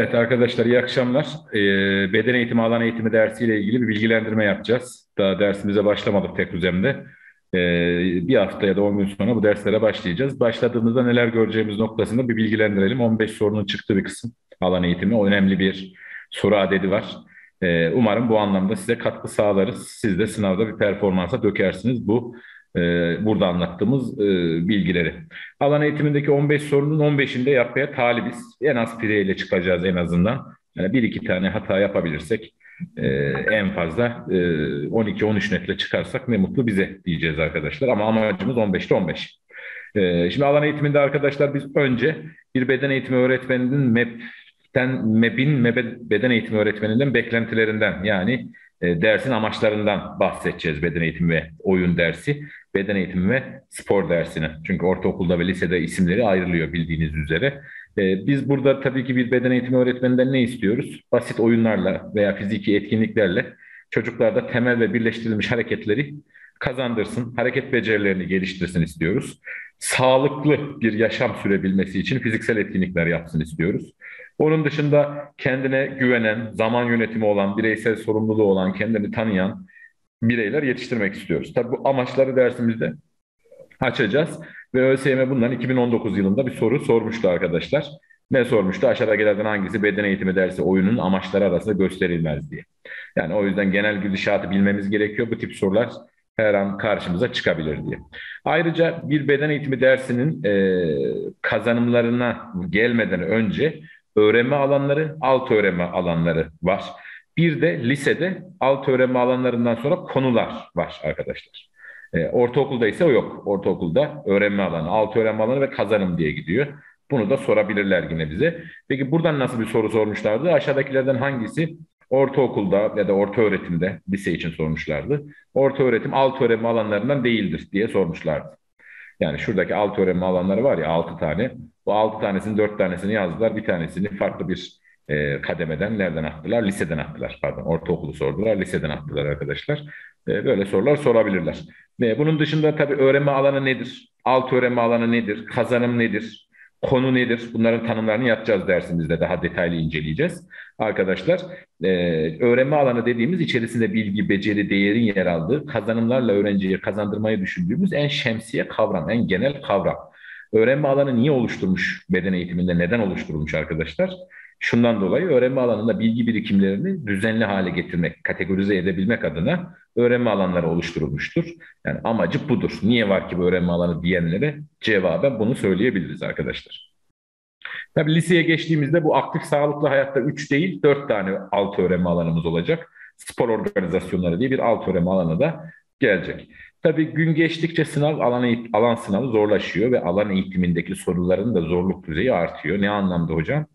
Evet arkadaşlar, iyi akşamlar. Beden eğitimi, alan eğitimi dersiyle ilgili bir bilgilendirme yapacağız. Daha dersimize başlamadık Tekuzem'de. Bir hafta ya da 10 gün sonra bu derslere başlayacağız. Başladığımızda neler göreceğimiz noktasında bir bilgilendirelim. 15 sorunun çıktığı bir kısım alan eğitimi. O önemli bir soru adedi var. Umarım bu anlamda size katkı sağlarız. Siz de sınavda bir performansa dökersiniz bu burada anlattığımız bilgileri. Alan eğitimindeki 15 sorunun 15'inde yapmaya talibiz. En az pireyle çıkacağız en azından. Yani bir iki tane hata yapabilirsek en fazla 12-13 netle çıkarsak ne mutlu bize diyeceğiz arkadaşlar. Ama amacımız 15'te 15. Şimdi alan eğitiminde arkadaşlar biz önce bir beden eğitimi öğretmeninin beden eğitimi öğretmeninden beklentilerinden, yani dersin amaçlarından bahsedeceğiz beden eğitimi ve oyun dersi, beden eğitimi ve spor dersini. Çünkü ortaokulda ve lisede isimleri ayrılıyor bildiğiniz üzere. Biz burada tabii ki bir beden eğitimi öğretmeninden ne istiyoruz? Basit oyunlarla veya fiziki etkinliklerle çocuklarda temel ve birleştirilmiş hareketleri kazandırsın, hareket becerilerini geliştirsin istiyoruz. Sağlıklı bir yaşam sürebilmesi için fiziksel etkinlikler yapsın istiyoruz. Onun dışında kendine güvenen, zaman yönetimi olan, bireysel sorumluluğu olan, kendini tanıyan bireyler yetiştirmek istiyoruz. Tabii bu amaçları dersimizde açacağız ve ÖSYM bundan 2019 yılında bir soru sormuştu arkadaşlar. Ne sormuştu? Aşağıdakilerden hangisi beden eğitimi dersi oyunun amaçları arasında gösterilmez diye. Yani o yüzden genel gidişatı bilmemiz gerekiyor. Bu tip sorular her an karşımıza çıkabilir diye. Ayrıca bir beden eğitimi dersinin kazanımlarına gelmeden önce öğrenme alanları, alt öğrenme alanları var. Bir de lisede alt öğrenme alanlarından sonra konular var arkadaşlar. Ortaokulda ise o yok. Ortaokulda öğrenme alanı, alt öğrenme alanı ve kazanım diye gidiyor. Bunu da sorabilirler yine bize. Peki buradan nasıl bir soru sormuşlardı? Aşağıdakilerden hangisi ortaokulda ya da orta öğretimde, lise için sormuşlardı, orta öğretim alt öğrenme alanlarından değildir diye sormuşlardı. Yani şuradaki alt öğrenme alanları var ya, 6 tane. Bu 6 tanesinin 4 tanesini yazdılar. Bir tanesini farklı bir kademeden nereden attılar? Liseden attılar. Pardon, ortaokulu sordular. Liseden attılar arkadaşlar. Böyle sorular sorabilirler. Bunun dışında tabii öğrenme alanı nedir? Alt öğrenme alanı nedir? Kazanım nedir? Konu nedir? Bunların tanımlarını yapacağız dersimizde. Daha detaylı inceleyeceğiz. Arkadaşlar öğrenme alanı dediğimiz, içerisinde bilgi, beceri, değerin yer aldığı, kazanımlarla öğrenciye kazandırmayı düşündüğümüz en şemsiye kavram, en genel kavram. Öğrenme alanı niye oluşturmuş? Beden eğitiminde neden oluşturulmuş arkadaşlar? Şundan dolayı, öğrenme alanında bilgi birikimlerini düzenli hale getirmek, kategorize edebilmek adına öğrenme alanları oluşturulmuştur. Yani amacı budur. Niye var ki bu öğrenme alanı diyenlere cevaben bunu söyleyebiliriz arkadaşlar. Tabii liseye geçtiğimizde bu aktif sağlıklı hayatta 3 değil 4 tane alt öğrenme alanımız olacak. Spor organizasyonları diye bir alt öğrenme alanı da gelecek. Tabii gün geçtikçe sınav, alan sınavı zorlaşıyor ve alan eğitimindeki soruların da zorluk düzeyi artıyor. Ne anlamda hocam?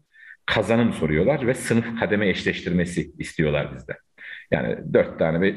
Kazanım soruyorlar ve sınıf kademe eşleştirmesi istiyorlar bizden. Yani 4 tane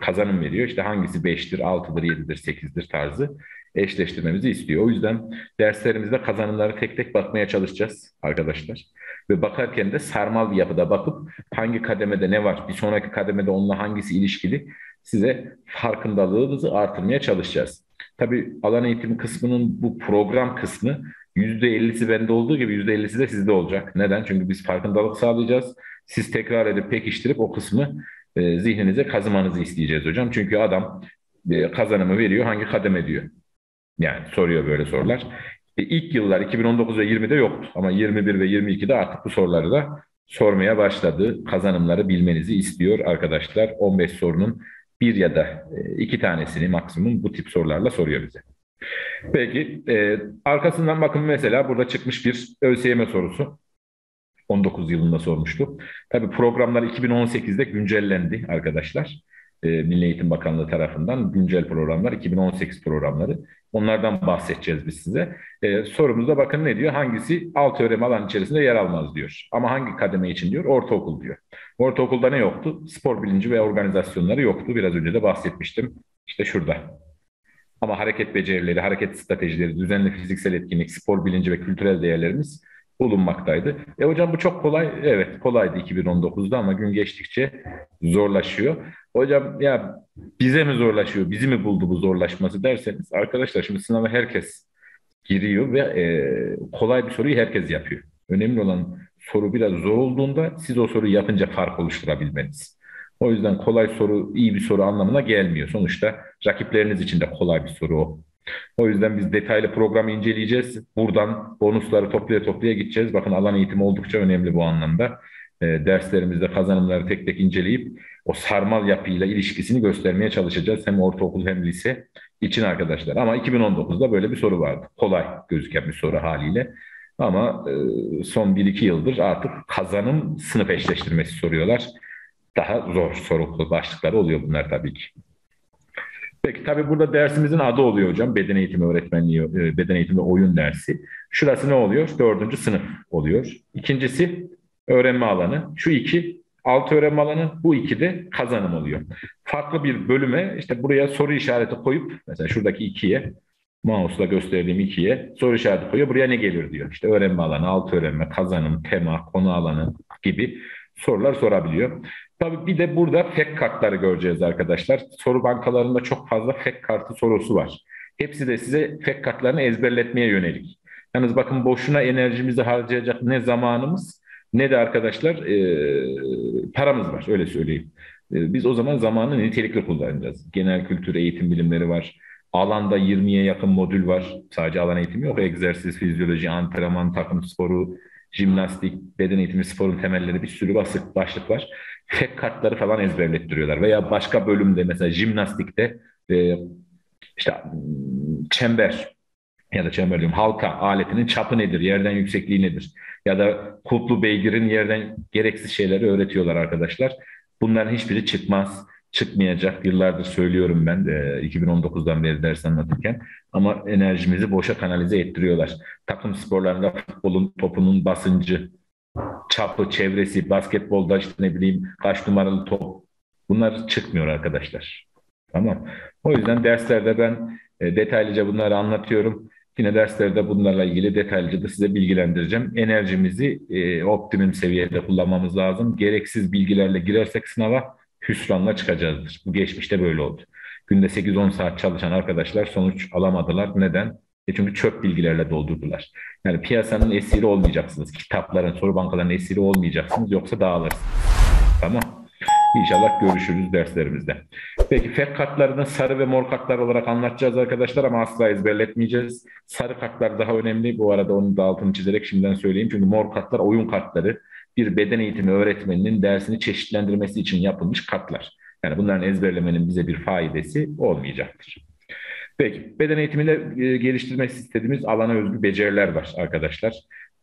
kazanım veriyor. İşte hangisi 5'tir, 6'dır, 7'dir, 8'dir tarzı eşleştirmemizi istiyor. O yüzden derslerimizde kazanımları tek tek bakmaya çalışacağız arkadaşlar. Ve bakarken de sarmal bir yapıda bakıp hangi kademede ne var, bir sonraki kademede onunla hangisi ilişkili, size farkındalığınızı artırmaya çalışacağız. Tabii alan eğitimi kısmının bu program kısmı %50'si bende olduğu gibi %50'si de sizde olacak. Neden? Çünkü biz farkındalık sağlayacağız. Siz tekrar edip pekiştirip o kısmı zihninize kazımanızı isteyeceğiz hocam. Çünkü adam kazanımı veriyor, hangi kademe diyor. Yani soruyor böyle sorular. İlk yıllar 2019 ve 20'de yoktu. Ama 21 ve 22'de artık bu soruları da sormaya başladı. Kazanımları bilmenizi istiyor arkadaşlar. 15 sorunun bir ya da iki tanesini maksimum bu tip sorularla soruyor bize. Peki arkasından bakın, mesela burada çıkmış bir ÖSYM sorusu. 19 yılında sormuştu. Tabii programlar 2018'de güncellendi arkadaşlar. Milli Eğitim Bakanlığı tarafından güncel programlar, 2018 programları. Onlardan bahsedeceğiz biz size. Sorumuzda bakın ne diyor? Hangisi alt öğrenme alanı içerisinde yer almaz diyor. Ama hangi kademe için diyor? Ortaokul diyor. Ortaokulda ne yoktu? Spor bilinci ve organizasyonları yoktu. Biraz önce de bahsetmiştim. İşte şurada. Ama hareket becerileri, hareket stratejileri, düzenli fiziksel etkinlik, spor bilinci ve kültürel değerlerimiz bulunmaktaydı. Hocam bu çok kolay. Evet, kolaydı 2019'da ama gün geçtikçe zorlaşıyor. Hocam ya bize mi zorlaşıyor, bizi mi buldu bu zorlaşması derseniz arkadaşlar, şimdi sınava herkes giriyor ve kolay bir soruyu herkes yapıyor. Önemli olan soru biraz zor olduğunda siz o soruyu yapınca fark oluşturabilmeniz. O yüzden kolay soru iyi bir soru anlamına gelmiyor. Sonuçta rakipleriniz için de kolay bir soru o. O yüzden biz detaylı programı inceleyeceğiz. Buradan bonusları toplaya toplaya gideceğiz. Bakın alan eğitimi oldukça önemli bu anlamda. Derslerimizde kazanımları tek tek inceleyip o sarmal yapıyla ilişkisini göstermeye çalışacağız. Hem ortaokul hem lise için arkadaşlar. Ama 2019'da böyle bir soru vardı. Kolay gözüken bir soru haliyle. Ama son 1-2 yıldır artık kazanım sınıf eşleştirmesi soruyorlar. Daha zor soru başlıkları oluyor bunlar tabii ki. Peki tabii burada dersimizin adı oluyor hocam. Beden eğitimi öğretmenliği, beden eğitimi oyun dersi. Şurası ne oluyor? 4. sınıf oluyor. İkincisi öğrenme alanı. Şu iki alt öğrenme alanı, bu iki de kazanım oluyor. Farklı bir bölüme işte buraya soru işareti koyup mesela şuradaki ikiye, mouse'la gösterdiğim ikiye soru işareti koyuyor. Buraya ne gelir diyor. İşte öğrenme alanı, alt öğrenme, kazanım, tema, konu alanı gibi sorular sorabiliyor. Tabii bir de burada FEK kartları göreceğiz arkadaşlar. Soru bankalarında çok fazla FEK kartı sorusu var. Hepsi de size FEK kartlarını ezberletmeye yönelik. Yalnız bakın boşuna enerjimizi harcayacak ne zamanımız ne de arkadaşlar paramız var, öyle söyleyeyim. Biz o zaman zamanı nitelikli kullanacağız. Genel kültür, eğitim bilimleri var. Alanda 20'ye yakın modül var. Sadece alan eğitimi yok. Egzersiz, fizyoloji, antrenman, takım sporu, jimnastik, beden eğitimi, sporun temelleri, bir sürü başlık var. FEK kartları falan ezberlettiriyorlar. Veya başka bölümde mesela jimnastikte işte çember ya da çember diyorum, halka aletinin çapı nedir, yerden yüksekliği nedir? Ya da kulplu beygirin yerden, gereksiz şeyleri öğretiyorlar arkadaşlar. Bunların hiçbiri çıkmaz. Çıkmayacak, yıllardır söylüyorum ben 2019'dan beri ders anlatırken, ama enerjimizi boşa kanalize ettiriyorlar. Takım sporlarında futbolun topunun basıncı, çapı, çevresi, basketbolda işte ne bileyim kaç numaralı top, bunlar çıkmıyor arkadaşlar. Tamam. O yüzden derslerde ben detaylıca bunları anlatıyorum. Yine derslerde bunlarla ilgili detaylıca da size bilgilendireceğim. Enerjimizi optimum seviyede kullanmamız lazım. Gereksiz bilgilerle girersek sınava hüsranla çıkacağızdır. Bu geçmişte böyle oldu. Günde 8-10 saat çalışan arkadaşlar sonuç alamadılar. Neden? Çünkü çöp bilgilerle doldurdular. Yani piyasanın esiri olmayacaksınız. Kitapların, soru bankalarının esiri olmayacaksınız. Yoksa dağılırsınız. Tamam. İnşallah görüşürüz derslerimizde. Peki FEK kartlarını sarı ve mor kartlar olarak anlatacağız arkadaşlar ama asla ezberletmeyeceğiz. Sarı kartlar daha önemli. Bu arada onun da altını çizerek şimdiden söyleyeyim. Çünkü mor kartlar oyun kartları. Bir beden eğitimi öğretmeninin dersini çeşitlendirmesi için yapılmış kartlar. Yani bunların ezberlemenin bize bir faydası olmayacaktır. Peki, beden eğitiminde geliştirmek istediğimiz alana özgü beceriler var arkadaşlar.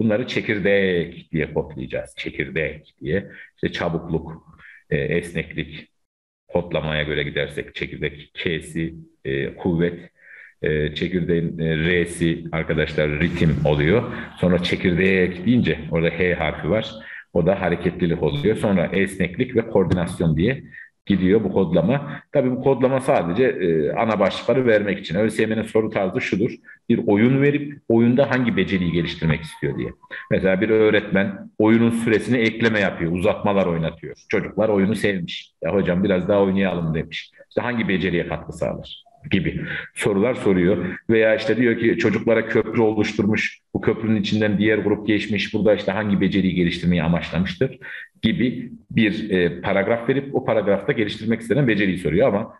Bunları çekirdek diye kodlayacağız. Çekirdek diye. İşte çabukluk, esneklik, kodlamaya göre gidersek çekirdek K'si kuvvet, çekirdeğin R'si arkadaşlar ritim oluyor. Sonra çekirdek deyince orada H harfi var. O da hareketlilik oluyor. Sonra esneklik ve koordinasyon diye gidiyor bu kodlama. Tabii bu kodlama sadece ana başlıkları vermek için. ÖSYM'nin soru tarzı şudur. Bir oyun verip oyunda hangi beceriyi geliştirmek istiyor diye. Mesela bir öğretmen oyunun süresine ekleme yapıyor. Uzatmalar oynatıyor. Çocuklar oyunu sevmiş. Ya hocam biraz daha oynayalım demiş. İşte hangi beceriye katkı sağlar gibi sorular soruyor. Veya işte diyor ki çocuklara köprü oluşturmuş, bu köprünün içinden diğer grup geçmiş, burada işte hangi beceriyi geliştirmeyi amaçlamıştır gibi bir paragraf verip o paragrafta geliştirmek istenen beceriyi soruyor ama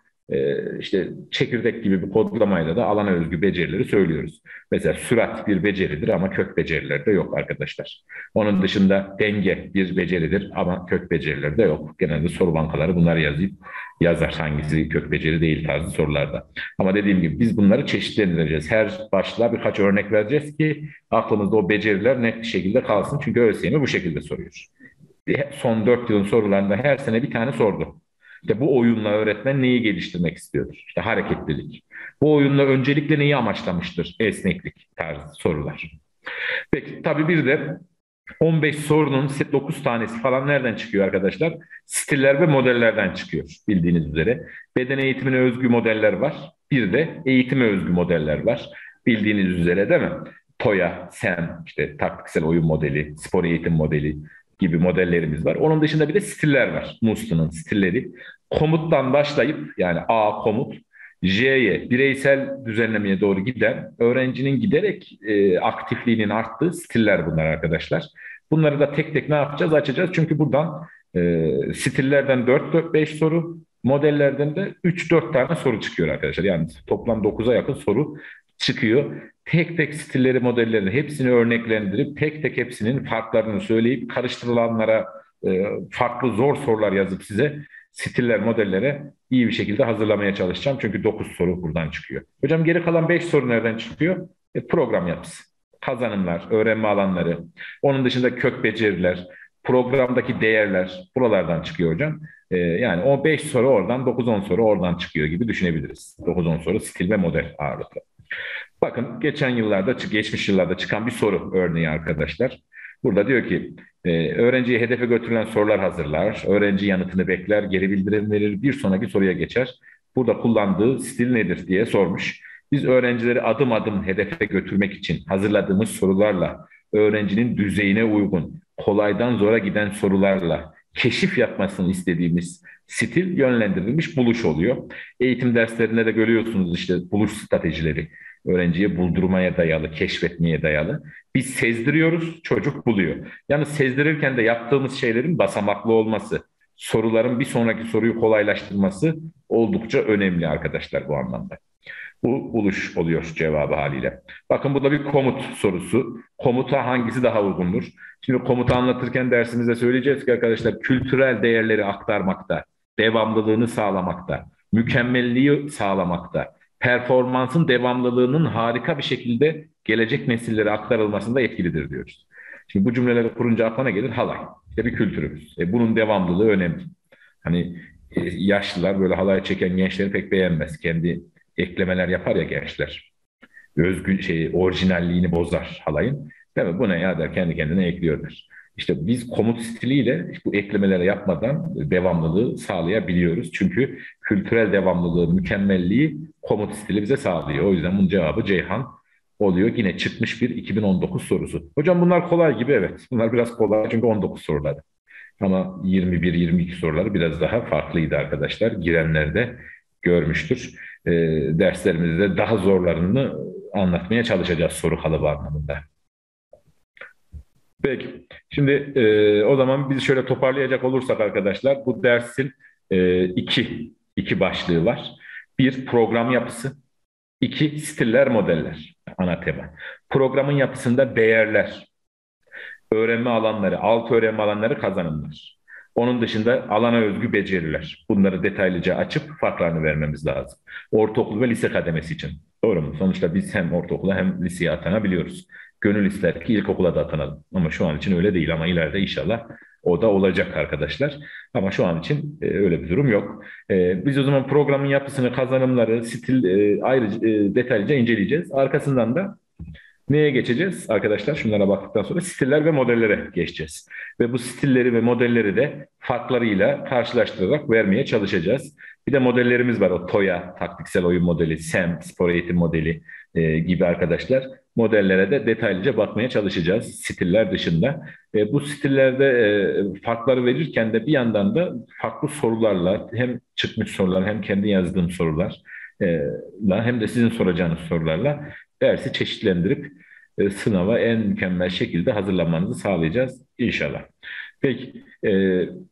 işte çekirdek gibi bir kodlamayla da alana özgü becerileri söylüyoruz. Mesela sürat bir beceridir ama kök becerileri de yok arkadaşlar. Onun dışında denge bir beceridir ama kök becerileri de yok. Genelde soru bankaları bunları yazar hangisi kök beceri değil tarzı sorularda. Ama dediğim gibi biz bunları çeşitlendireceğiz. Her başlığa birkaç örnek vereceğiz ki aklımızda o beceriler net bir şekilde kalsın. Çünkü ÖSYM bu şekilde soruyor. Son 4 yılın sorularında her sene bir tane sordu. İşte bu oyunla öğretmen neyi geliştirmek istiyordur? İşte hareketlilik. Bu oyunla öncelikle neyi amaçlamıştır? Esneklik tarzı sorular. Peki tabii bir de 15 sorunun 9 tanesi falan nereden çıkıyor arkadaşlar? Stiller ve modellerden çıkıyor bildiğiniz üzere. Beden eğitimine özgü modeller var. Bir de eğitime özgü modeller var. Bildiğiniz üzere değil mi? TOYA, SEM, işte taktiksel oyun modeli, spor eğitim modeli gibi modellerimiz var. Onun dışında bir de stiller var. Muslu'nun stilleri. Komuttan başlayıp yani A komut, J'ye bireysel düzenlemeye doğru giden, öğrencinin giderek aktifliğinin arttığı stiller bunlar arkadaşlar. Bunları da tek tek ne yapacağız? Açacağız. Çünkü buradan stillerden 4-5 soru, modellerden de 3-4 tane soru çıkıyor arkadaşlar. Yani toplam 9'a yakın soru çıkıyor. Tek tek stilleri, modellerini hepsini örneklendirip tek tek hepsinin farklarını söyleyip karıştırılanlara farklı zor sorular yazıp size stiller, modellere iyi bir şekilde hazırlamaya çalışacağım. Çünkü 9 soru buradan çıkıyor. Hocam geri kalan 5 soru nereden çıkıyor? Program yapısı, kazanımlar, öğrenme alanları, onun dışında kök beceriler, programdaki değerler buralardan çıkıyor hocam. Yani o 5 soru oradan, 9-10 soru oradan çıkıyor gibi düşünebiliriz. 9-10 soru stil ve model ağırlıklı. Bakın geçmiş yıllarda çıkan bir soru örneği arkadaşlar. Burada diyor ki öğrenciye hedefe götürülen sorular hazırlar, öğrenci yanıtını bekler, geri bildirim verir, bir sonraki soruya geçer. Burada kullandığı stil nedir diye sormuş. Biz öğrencileri adım adım hedefe götürmek için hazırladığımız sorularla, öğrencinin düzeyine uygun, kolaydan zora giden sorularla keşif yapmasını istediğimiz stil yönlendirilmiş buluş oluyor. Eğitim derslerinde de görüyorsunuz işte buluş stratejileri. Öğrenciye buldurmaya dayalı, keşfetmeye dayalı. Biz sezdiriyoruz, çocuk buluyor. Yani sezdirirken de yaptığımız şeylerin basamaklı olması, soruların bir sonraki soruyu kolaylaştırması oldukça önemli arkadaşlar bu anlamda. Bu buluş oluyor cevabı haliyle. Bakın burada bir komut sorusu. Komuta hangisi daha uygundur? Şimdi komutu anlatırken dersimizde söyleyeceğiz ki arkadaşlar kültürel değerleri aktarmakta, devamlılığını sağlamakta, mükemmelliği sağlamakta, performansın devamlılığının harika bir şekilde gelecek nesillere aktarılmasında etkilidir diyoruz. Şimdi bu cümleleri kurunca aklına gelir halay. İşte bir kültürümüz. Bunun devamlılığı önemli. Hani yaşlılar böyle halay çeken gençleri pek beğenmez. Kendi eklemeler yapar ya gençler. Özgün orijinalliğini bozar halayın. Değil mi? Bu ne ya der, kendi kendine ekliyorlar. İşte biz komut stiliyle bu eklemelere yapmadan devamlılığı sağlayabiliyoruz. Çünkü kültürel devamlılığı, mükemmelliği komut stili bize sağlıyor. O yüzden bunun cevabı Ceyhan oluyor. Yine çıkmış bir 2019 sorusu. Hocam bunlar kolay gibi, evet. Bunlar biraz kolay çünkü 19 soruları. Ama 21-22 soruları biraz daha farklıydı arkadaşlar. Girenler de görmüştür. Derslerimizde daha zorlarını anlatmaya çalışacağız soru kalıbı anlamında. Peki. Şimdi o zaman biz şöyle toparlayacak olursak arkadaşlar bu dersin iki başlığı var. Bir, program yapısı. İki, stiller, modeller. Ana tema. Programın yapısında değerler, öğrenme alanları, alt öğrenme alanları, kazanımlar. Onun dışında alana özgü beceriler. Bunları detaylıca açıp farklarını vermemiz lazım. Ortaokul ve lise kademesi için. Doğru mu? Sonuçta biz hem ortaokula hem liseye atanabiliyoruz. Gönül ister ki ilkokula da atanalım. Ama şu an için öyle değil ama ileride inşallah o da olacak arkadaşlar. Ama şu an için öyle bir durum yok. Biz o zaman programın yapısını, kazanımları, stil ayrıca detaylıca inceleyeceğiz. Arkasından da neye geçeceğiz arkadaşlar? Şunlara baktıktan sonra stiller ve modellere geçeceğiz. Ve bu stilleri ve modelleri de farklarıyla karşılaştırarak vermeye çalışacağız. Bir de modellerimiz var. O TOYA, taktiksel oyun modeli, SEM, spor eğitim modeli gibi arkadaşlar. Modellere de detaylıca bakmaya çalışacağız stiller dışında. Bu stillerde farkları verirken de bir yandan da farklı sorularla, hem çıkmış sorular hem kendi yazdığım sorularla hem de sizin soracağınız sorularla dersi çeşitlendirip sınava en mükemmel şekilde hazırlanmanızı sağlayacağız inşallah. Peki,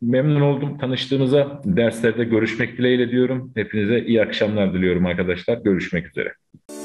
memnun oldum tanıştığımıza. Derslerde görüşmek dileğiyle diyorum. Hepinize iyi akşamlar diliyorum arkadaşlar. Görüşmek üzere.